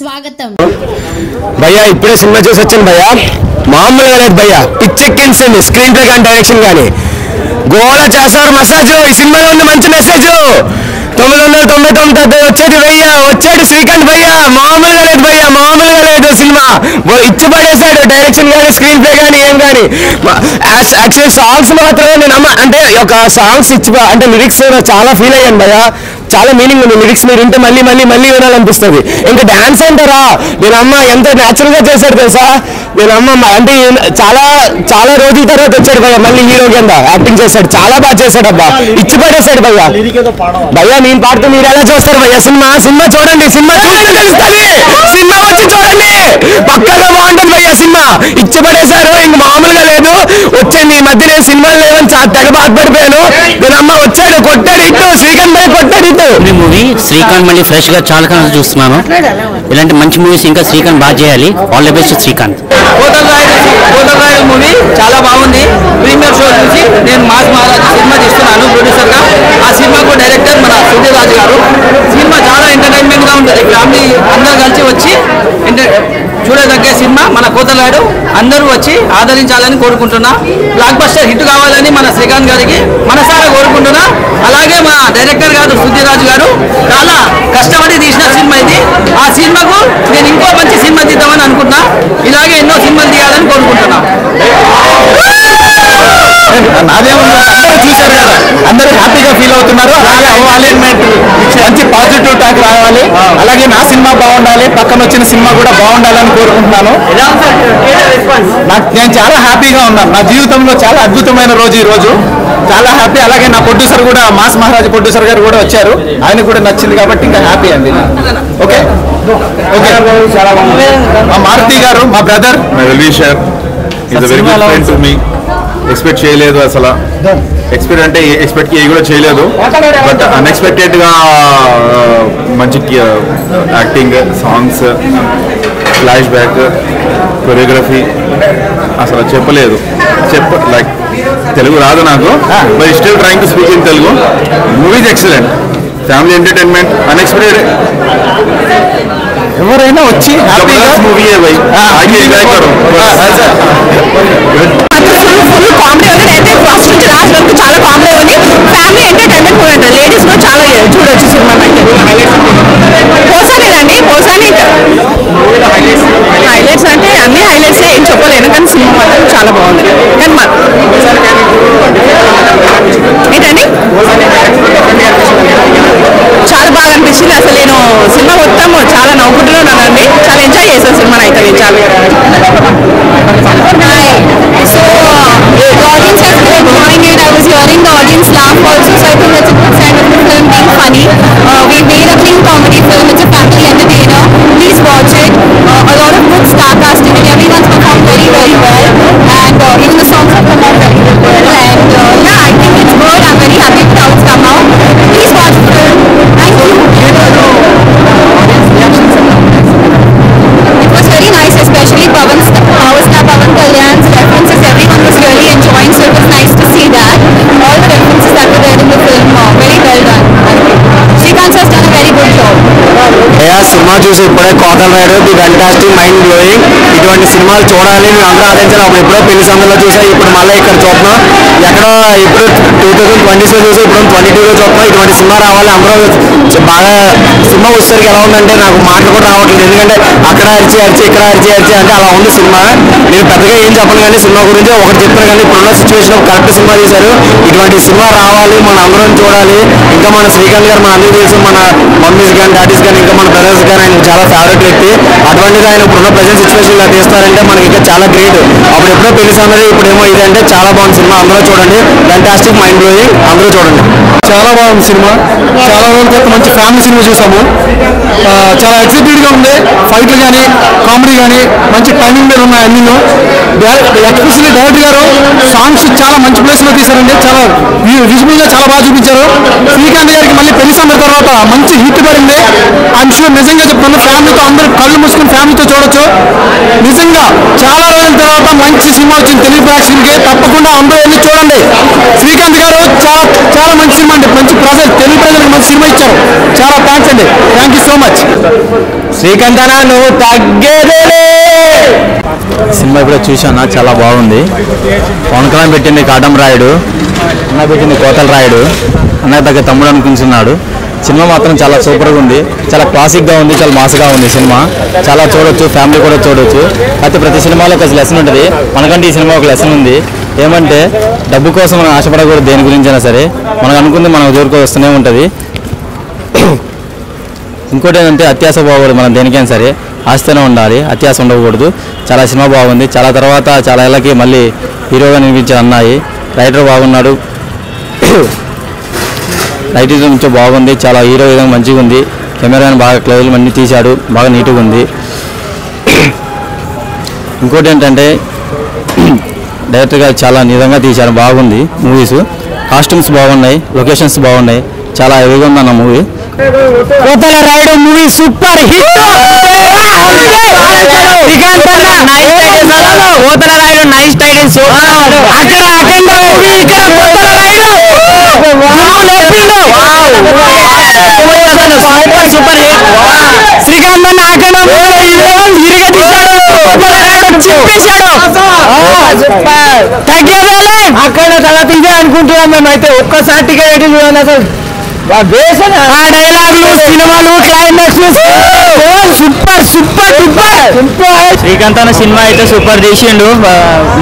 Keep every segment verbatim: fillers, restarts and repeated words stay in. स्वागतम। भैया इपड़े सिनेमा चूसी वच्चानु भैया, मामूलुगा लेदु भैया, पिच्चेक्किंచింది स्क्रीन प्ले గాని డైరెక్షన్ గాని గోల చేసారు మెసేజ్ ఈ సినిమాలో ఉంది, మంచి మెసేజ్। తొమ్మిది వందల తొంభై తొమ్మిది వచ్చేది భయ్య, వచ్చేది శ్రీకాంత్ భయ్య, మామూలుగా లేదు భయ్య, మామూలుగా లేదు సినిమా, ఇచ్చి పడేశాడు డైరెక్షన్ గాని స్క్రీన్ ప్లే గాని ఏం గాని। యాక్చువల్ సాంగ్స్ మాత్రమే నేను అంటే ఒక సాంగ్స్ ఇచ్చి అంటే లిరిక్స్ చాలా ఫీల్ అయ్యాను భయ్య, చాలా మీనింగ్ ఉంది లిరిక్స్, మీరు ఉంటే మళ్ళీ మళ్ళీ మళ్ళీ వినాలనిపిస్తుంది। ఇంకా డాన్స్ అంటారా నేను అమ్మ ఎంత న్యాచురల్ గా చేశాడు తెలుసా, నేను అమ్మ అంటే చాలా చాలా రోజుల తర్వాత వచ్చాడు భయ్య, మళ్ళీ హీరో కింద యాక్టింగ్ చేశాడు, చాలా బాగా చేశాడు అబ్బా, ఇచ్చి పడేశాడు భయ్య। భయ్య నేను పాడుతూ మీరు ఎలా చూస్తారు భయ్య, సినిమా సినిమా చూడండి, సినిమా చూడండి తెలుస్తుంది, సినిమా వచ్చి చూడండి పక్కగా బాగుంటుంది భయ్య సినిమా, ఇచ్చి పడేశారు ఇంక మామూలుగా లేదు। వచ్చాను ఈ మధ్య నేను సినిమాలు లేవని తెగ బాధపడిపోయాను, నేను అమ్మ వచ్చాడు కొట్టాడు ఇటు శ్రీకాంత్ భయ్య కొట్టాడు ఇటు। మూవీ శ్రీకాంత్ మళ్ళీ ఫ్రెష్ గా చాలా కాలం చూస్తున్నాను, ఇలాంటి మంచి మూవీస్ ఇంకా శ్రీకాంత్ బాగా చేయాలి, all the best Srikanth. Kotal Rayudu movie చాలా బాగుంది, ప్రీమియర్ షో చూసి నేను మాస్ మహారాజ్ సినిమా చేస్తున్నాను ప్రొడ్యూసర్ గా, ఆ సినిమాకు డైరెక్టర్ మన సుధీర్ రాజు గారు, సినిమా చాలా ఎంటర్టైన్మెంట్ గా ఉంటుంది, ఫ్యామిలీ అందరూ కలిసి వచ్చి చూడదగ్గే సినిమా మన కోటల్ రాయుడు, అందరూ వచ్చి ఆదరించాలని కోరుకుంటున్నా, బ్లాక్ బస్టర్ హిట్ కావాలని మన శ్రీకాంత్ గారికి మనసారా కోరుకుంటున్నా, అలాగే మన డైరెక్టర్ గారు సుధీర్ రాజు గారు చాలా కష్టపడి తీసిన సినిమా ఇది, ఆ సినిమాకు నేను ఇంకో మంచి సినిమా తీద్దామని అనుకుంటున్నా, ఇలాగే ఎన్నో సినిమాలు తీయాలని కోరుకుంటున్నా। చూశారు కదా అందరూ హ్యాపీగా ఫీల్ అవుతున్నారు, అలాగే అలైన్మెంట్ మంచి పాజిటివ్ టాక్ రావాలి, అలాగే నా సినిమా బాగుండాలి, పక్కన వచ్చిన సినిమా కూడా బాగుండాలని కోరుకుంటున్నాను। నేను చాలా హ్యాపీగా ఉన్నాను, నా జీవితంలో చాలా అద్భుతమైన రోజు ఈ రోజు, చాలా హ్యాపీ। అలాగే నా ప్రొడ్యూసర్ కూడా మాస్ మహారాజ్ ప్రొడ్యూసర్ గారు కూడా వచ్చారు, ఆయన కూడా నచ్చింది కాబట్టి ఇంకా హ్యాపీ అండి। ఓకే ఓకే మా మారుతి గారు మా బ్రదర్ ఎక్స్పెక్ట్ చేయలేదు, అసలు ఎక్స్పెక్ట్ అంటే ఎక్స్పెక్ట్ ఏ కూడా చేయలేదు, బట్ అన్ఎక్స్పెక్టెడ్ గా మంచి acting, songs, flash back, choreography అసలు చెప్పలేదు, చెప్ప లైక్ తెలుగు రాదు నాకు, but still trying to speak in Telugu. Movies excellent, family entertainment, unexpected, ఎవరైనా వచ్చి మూవీ సినిమా చూసి ఇప్పుడే కోటల్ Rayudu the fantastic, mind blowing, ఇటువంటి సినిమాలు చూడాలని మేము అందరూ ఆలోచించాలి, అప్పుడు ఎప్పుడో పెళ్లి సమయంలో చూసా, ఇప్పుడు మళ్ళీ ఇక్కడ చూస్తున్నాం, ఎక్కడో ఇప్పుడు టూ థౌసండ్ ట్వంటీస్లో చూసి ఇప్పుడు ట్వంటీ టూలో చూస్తున్నాం, ఇటువంటి సినిమా రావాలి అందరూ బాగా। సినిమా వచ్చేసరికి ఎలా ఉందంటే నాకు మాటలు కూడా రావట్లేదు, ఎందుకంటే అక్కడ అరిచి అరిచి ఇక్కడ అరిచి అరిచి అంటే అలా ఉంది సినిమా, నేను పెద్దగా ఏం చెప్పను కానీ సినిమా గురించి ఒకటి చెప్పాను కానీ ఇప్పుడున్న సిచ్యువేషన్ కరెక్ట్ సినిమా చేశారు, ఇటువంటి సినిమా రావాలి మన అందరం చూడాలి। ఇంకా మన శ్రీకాంత్ గారు మన అన్ని తెలుసు, మన మమ్మీస్ కానీ డాడీస్ కానీ ఇంకా మన బ్రదర్స్ కానీ ఆయన చాలా ఫేవరెట్ వ్యక్తి, అటువంటిది ఆయన ఇప్పుడున్న ప్రజెంట్ సిచ్యువేషన్ ఇలా తీస్తారంటే మనకి ఇంకా చాలా గ్రేట్, అప్పుడు ఎప్పుడో పెళ్లి సమయం ఇప్పుడేమో ఇదంటే చాలా బాగుంది సినిమా, అందరూ చూడండి, ఫ్యాంటాస్టిక్, మైండ్ బ్లోయింగ్, అందరూ చూడండి, చాలా బాగుంది సినిమా। చాలా రోజుల తర్వాత మంచి ఫ్యామిలీ సినిమా చూసాము, చాలా ఎక్సైటెడ్ గా ఉంది, ఫైట్లు కానీ కామెడీ కానీ మంచి టైమింగ్ మీద ఉన్నాయి అన్ని, ఎక్స్పెషల్లీ డైరెక్టర్ గారు సాంగ్స్ చాలా మంచి ప్లేస్ లో తీశారండి, చాలా విజువల్ గా చాలా బాగా చూపించారు, శ్రీకాంత్ గారికి మళ్ళీ పెళ్లి సమయం తర్వాత మంచి హిట్ పడింది, ఐఎమ్ షూర్, నిజంగా చెప్తాను ఫ్యామిలీతో అందరూ కళ్ళు మూసుకుని ఫ్యామిలీతో చూడొచ్చు, నిజంగా చాలా రోజుల తర్వాత మంచి సినిమా వచ్చింది తెలుగు ప్రేక్షకులకి, తప్పకుండా అందరూ వెళ్ళి చూడండి, శ్రీకాంత్ గారు చాలా చాలా మంచి సినిమా అండి, మంచి ప్రజలు తెలుగు ప్రజలకు మంచి సినిమా ఇచ్చారు, చాలా థ్యాంక్స్ అండి, thank you so much. Srikanth అన్న నువ్వు తగ్గేదేలే సినిమా కూడా చూశానా, చాలా బాగుంది. పవన్ కళ్యాణ్ పెట్టింది కాటం రాయుడు, అన్న పెట్టింది కోతల రాయుడు, అన్న దగ్గర తమ్ముడు అనుకుంటున్నాడు. సినిమా మాత్రం చాలా సూపర్గా ఉంది, చాలా క్లాసిక్గా ఉంది, చాలా మాస్గా ఉంది సినిమా. చాలా చూడొచ్చు, ఫ్యామిలీ కూడా చూడొచ్చు. అయితే ప్రతి సినిమాలో ఒక లెసన్ ఉంటుంది, మనకంటే ఈ సినిమా ఒక లెసన్ ఉంది. ఏమంటే డబ్బు కోసం మనం ఆశపడకూడదు, దేని గురించైనా సరే మనం అనుకుంది మనం దూరుకు వస్తూనే ఉంటుంది. ఇంకోటి ఏంటంటే అత్యాశ పోకూడదు, మనం దేనికైనా సరే ఆశతోనే ఉండాలి, అత్యాశ ఉండకూడదు. చాలా సినిమా బాగుంది. చాలా తర్వాత చాలా ఏళ్ళకి మళ్ళీ హీరోగా నిలిపించారు అన్నాయి. రైటర్ బాగున్నాడు, రైటర్ నుంచో బాగుంది. చాలా హీరో విధంగా మంచిగా ఉంది, కెమెరాని బాగా క్లోజ్లు అన్నీ తీశాడు, బాగా నీట్గా ఉంది. ఇంకోటి ఏంటంటే డైరెక్టర్గా చాలా నిజంగా తీశారు, బాగుంది. మూవీస్ కాస్ట్యూమ్స్ బాగున్నాయి, లొకేషన్స్ బాగున్నాయి, చాలా హెవీగా ఉంది అన్న మూవీ. కోతల రాయుడు మూవీ సూపర్ హిట్. కోతల రాయుడు నైస్ టైటిల్. అక్కడ అఖండ మూవీ, ఇక్కడ Kothala Rayudu super super hit. Srikanth అన్న అఖండ అక్కడ తల తీసే అనుకుంటున్నాం మేమైతే. ఒక్కసారి టికెట్ పెట్టి చూడండి అసలు శ్రీకాంత్ అన్న సినిమా అయితే సూపర్ చేసిండు.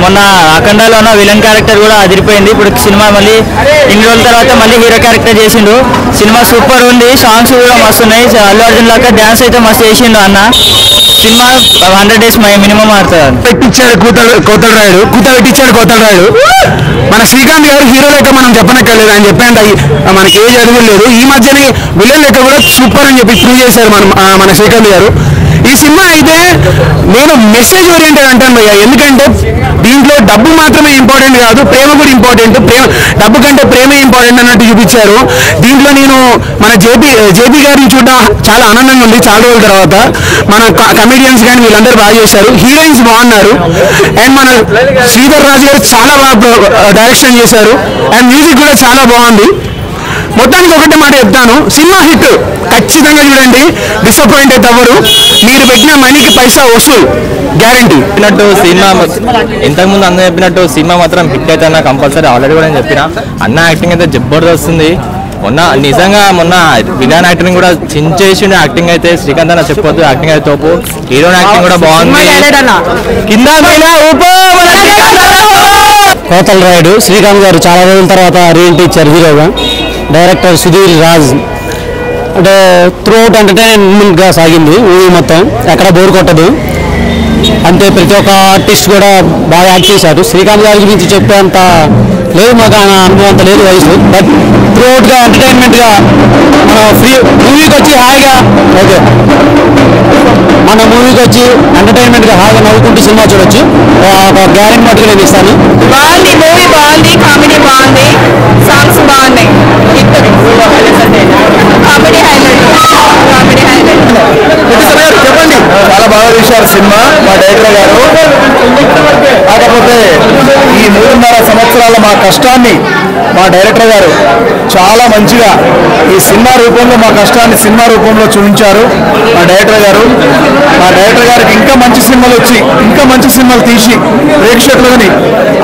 మొన్న అఖండలో ఉన్న విలన్ క్యారెక్టర్ కూడా అదిరిపోయింది. ఇప్పుడు సినిమా మళ్ళీ ఇన్ని రోజుల తర్వాత మళ్ళీ హీరో క్యారెక్టర్ చేసిండు. సినిమా సూపర్ ఉంది, సాంగ్స్ కూడా మస్తు ఉన్నాయి. అల్లు అర్జున్ లాగా డాన్స్ అయితే మస్తు చేసిండు అన్న. సినిమా హండ్రెడ్ డేస్ మినిమం ఆడుతుంది. పెట్టించాడు కూతలు కోతల రాయుడు, కూత పెట్టించాడు కోతల రాయుడు. మన శ్రీకాంత్ గారు హీరో లెక్క మనం చెప్పనక్కర్లేదు, ఆయన చెప్పేంత మనకి ఏజ్ అడుగు లేదు. ఈ మధ్యనే విలన్ లెక్క కూడా సూపర్ అని చెప్పి ప్రూవ్ చేశారు మన మన శ్రీకాంత్ గారు. ఈ సినిమా అయితే నేను మెసేజ్ ఓరియంటెడ్ అంటాను భయ్యా. ఎందుకంటే దీంట్లో డబ్బు మాత్రమే ఇంపార్టెంట్ కాదు, ప్రేమ కూడా ఇంపార్టెంట్. ప్రేమ డబ్బు కంటే ప్రేమే ఇంపార్టెంట్ అన్నట్టు చూపించారు దీంట్లో. నేను మన జేపీ జేపీ గారిని చూడడం చాలా ఆనందంగా ఉంది చాలా రోజుల తర్వాత. మన కమెడియన్స్ కానీ వీళ్ళందరూ బాగా చేశారు, హీరోయిన్స్ బాగున్నారు. అండ్ మన శ్రీధర్ రాజు గారు చాలా బాగా డైరెక్షన్ చేశారు, అండ్ మ్యూజిక్ కూడా చాలా బాగుంది. మొత్తానికి ఒకటే మాట చెప్తాను, సినిమా హిట్, ఖచ్చితంగా చూడండి, డిసప్పాయింట్ అయితే అవ్వరు. మీరు పెట్టిన మనీకి పైసా వసూలు గ్యారంటీ. చెప్పినట్టు సినిమా ఇంతకుముందు అందరూ చెప్పినట్టు సినిమా మాత్రం హిట్ అయితే అన్న కంపల్సరీ. ఆల్రెడీ కూడా నేను చెప్పిన అన్న యాక్టింగ్ అయితే జబ్బర్దస్త్ వస్తుంది. మొన్న నిజంగా మొన్న విలన్ యాక్టింగ్ కూడా చించేసిండు. యాక్టింగ్ అయితే శ్రీకాంత్ అన్న చెప్పొద్దు, యాక్టింగ్ అయితే తోపు. హీరో యాక్టింగ్ కూడా బాగుంది. కింద కోతల రాయుడు శ్రీకాంత్ గారు చాలా రోజుల తర్వాత రీఎంట్రీ ఇచ్చారు హీరోగా. డైరెక్టర్ సుధీర్ రాజ్ అంటే త్రూఅవుట్ ఎంటర్టైన్మెంట్గా సాగింది మూవీ మొత్తం, ఎక్కడ బోర్ కొట్టదు. అంటే ప్రతి ఒక్క ఆర్టిస్ట్ కూడా బాగా యాక్ట్ చేశారు. శ్రీకాంత్ గారి గురించి చెప్పేంత లేదు, మాకు ఆయన అనుభవం అంత లేదు వయసు. బట్ త్రూఅవుట్గా ఎంటర్టైన్మెంట్గా మనం ఫ్రీ మూవీకి వచ్చి హాయిగా ఓకే మన మూవీకి వచ్చి ఎంటర్టైన్మెంట్గా హాయిగా నవ్వుకుంటూ సినిమా చూడొచ్చు. గ్యారెంటీ మటుకు నేను ఇస్తాను. బాగుంది మూవీ, బాగుంది, కామెడీ బాగుంది, సాంగ్స్ బాగున్నాయి. చాలా బాగా చూశారు సినిమా మా డైరెక్టర్ గారు. కాకపోతే ఈ మూడున్నర సంవత్సరాల మా కష్టాన్ని మా డైరెక్టర్ గారు చాలా మంచిగా ఈ సినిమా రూపంలో మా కష్టాన్ని సినిమా రూపంలో చూపించారు మా డైరెక్టర్ గారు. మా డైరెక్టర్ గారికి ఇంకా మంచి సినిమాలు వచ్చి ఇంకా మంచి సినిమాలు తీసి ప్రేక్షకులని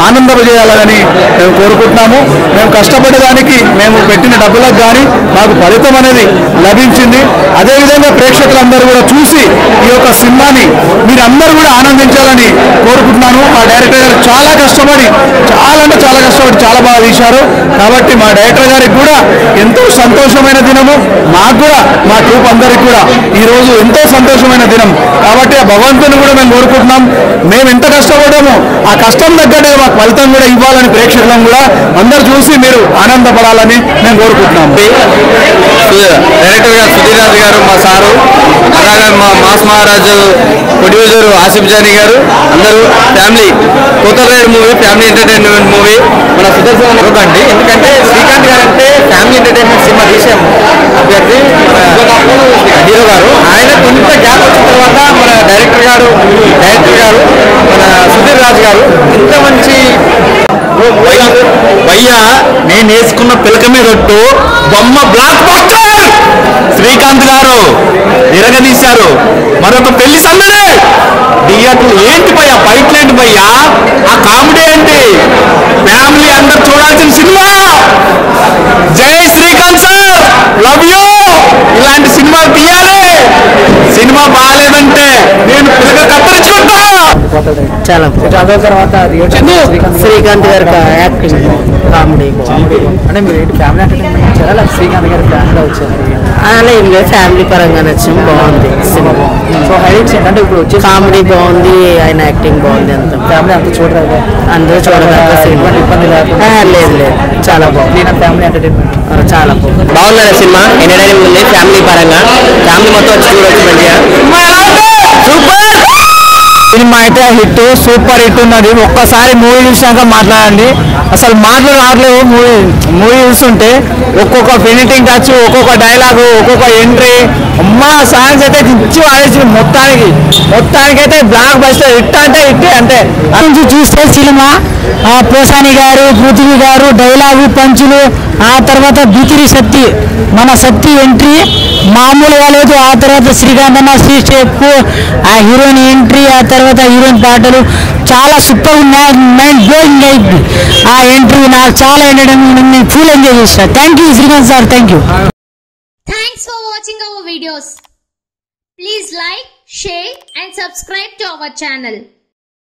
ఆనందపజేయాలని మేము కోరుకుంటున్నాము. మేము కష్టపడడానికి మేము పెట్టిన డబ్బులకు కానీ మాకు ఫలితం అనేది లభించింది. అదేవిధంగా ప్రేక్షకులందరూ కూడా చూసి ఈ యొక్క సినిమాని మీరందరూ కూడా ఆనందించాలని కోరుకుంటున్నాను. మా డైరెక్టర్ గారు చాలా కష్టపడి చాలా అంటే చాలా కష్టపడి చాలా బాగా తీశారు. కాబట్టి మా డైరెక్టర్ గారికి కూడా ఎంతో సంతోషమైన దినము, మాకు కూడా మా ట్రూప్ అందరికి కూడా ఈరోజు ఎంతో సంతోషమైన దినం. కాబట్టి ఆ భగవంతుని కూడా మేము కోరుకుంటున్నాం, మేము ఎంత కష్టపడామో ఆ కష్టం తగ్గట్టే మాకు ఫలితం కూడా ఇవ్వాలని ప్రేక్షకులను కూడా అందరూ చూసి మీరు ఆనందపడాలని మేము కోరుకుంటున్నాం. డైరెక్టర్ గారు సుధీర్ రాజు గారు మా సారు, అలాగే మా మాస్ మహారాజు ప్రొడ్యూసర్ ఆసిఫ్ జానీ గారు, అందరూ family Kothala Rayudu movie family entertainment movie మన సుదర్శన్ అండి. ఎందుకంటే శ్రీకాంత్ గారు అంటే ఫ్యామిలీ ఎంటర్టైన్మెంట్ సినిమా తీసాము అభ్యర్థి హీరో గారు. ఆయన కొంత గ్యాప్ వచ్చిన తర్వాత మన డైరెక్టర్ గారు డైరెక్టర్ గారు మన సుధీర్ రాజు గారు ఎంత మంచి భయ్యా. నేను వేసుకున్న పిలక మీద బొమ్మ బ్లాక్ బాస్టర్ శ్రీకాంత్ గారు నిరగదీశారు. మరొక పెళ్లి సందడే డియాకు ఏంటి భయ్యా బైట్లైట్ భయ్యా ఆ కామెడీ ఏంటి ఫ్యామిలీ అందరూ చూడాల్సిన సినిమా. జై శ్రీకాంత్ సార్ లవ్ యూ. ఇలాంటి సినిమా తీయాలి. సినిమా బాలేదంటే నేను పిల్లక కత్తిరించుకుంటా. చాలా చాలా తర్వాత శ్రీకాంత్ గారి యాక్టింగ్ కామెడీ అంటే మీరు ఫ్యామిలీ ఎంటర్టైన్మెంట్ చాలా శ్రీకాంత్ గారి ఫ్యామిలీ వచ్చారు అలా ఇందులో ఫ్యామిలీ పరంగా నచ్చింది. బాగుంది సినిమా. సో హైలైట్స్ ఏంటంటే ఇప్పుడు వచ్చే కామెడీ బాగుంది, ఆయన యాక్టింగ్ బాగుంది, అంత ఫ్యామిలీ అంతా చూడరాదు అందరూ చూడగలరా సినిమా ఇబ్బంది లేదు లేదు చాలా బాగుంది. ఫ్యామిలీ ఎంటర్టైన్మెంట్ చాలా బాగుంది. బాగుంది సినిమా ఎంటర్టైన్మెంట్ ఉంది. ఫ్యామిలీ పరంగా ఫ్యామిలీ మొత్తం వచ్చి చూడవచ్చు. మంచిగా సినిమా అయితే హిట్, సూపర్ హిట్ ఉన్నది. ఒక్కసారి మూవీ చూసాక మాట్లాడండి. అసలు మాటలు రావట్లేదు. మూవీ మూవీ చూస్తుంటే ఒక్కొక్క ఫినిటింగ్ టచ్, ఒక్కొక్క డైలాగు, ఒక్కొక్క ఎంట్రీ, అమ్మా సాంగ్స్ అయితే ఇచ్చి వాడేసింది. మొత్తానికి మొత్తానికైతే బ్లాక్ బస్టర్ హిట్ అంటే హిట్. అంటే అది చూస్తే సినిమా పోసాని గారు, పృథ్వీ గారు డైలాగు పంచులు, ఆ తర్వాత బితిరి శక్తి మన శక్తి ఎంట్రీ మామూలు వాళ్ళతో, ఆ తర్వాత శ్రీకాంత్ అన్న శ్రీ స్టెప్, ఆ హీరోయిన్ ఎంట్రీ, ఆ తర్వాత హీరోయిన్ పాటలు చాలా సూపర్ ఉన్నాయి. మైండ్ బ్లోయింగ్ అయింది ఆ ఎంట్రీ. నాకు చాలా ఎంటర్టైన్మెంట్, నేను ఫుల్ ఎంజాయ్ చేశాను. Thank you Srikanth Thank you. Thanks for watching our videos. Please like, share and subscribe to our channel.